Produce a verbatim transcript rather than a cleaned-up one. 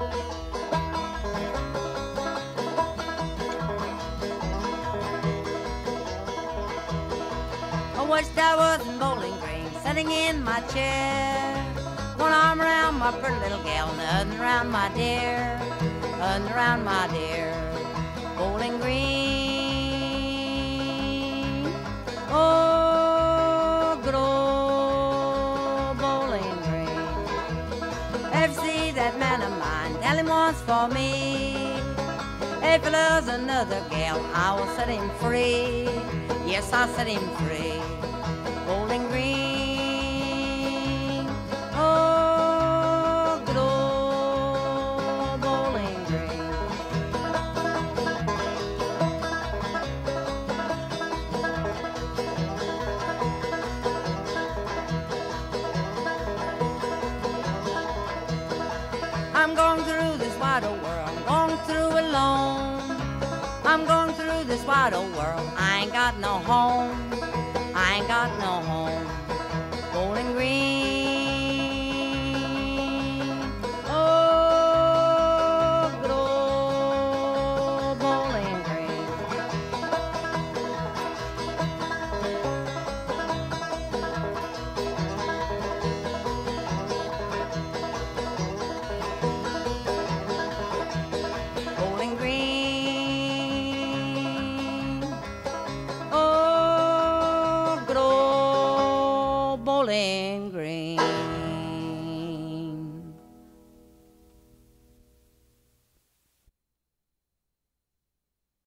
I wished I was in Bowling Green, sitting in my chair, one arm around my pretty little gal and the other around my dear, other around my dear, Bowling Green. Oh, that man of mine, tell him once for me, if he loves another gal, I will set him free. Yes, I'll set him free, Bowling Green. Oh, good old Bowling Green. I'm going through this wide old world, I'm going through alone. I'm going through this wide old world, I ain't got no home, I ain't got no home.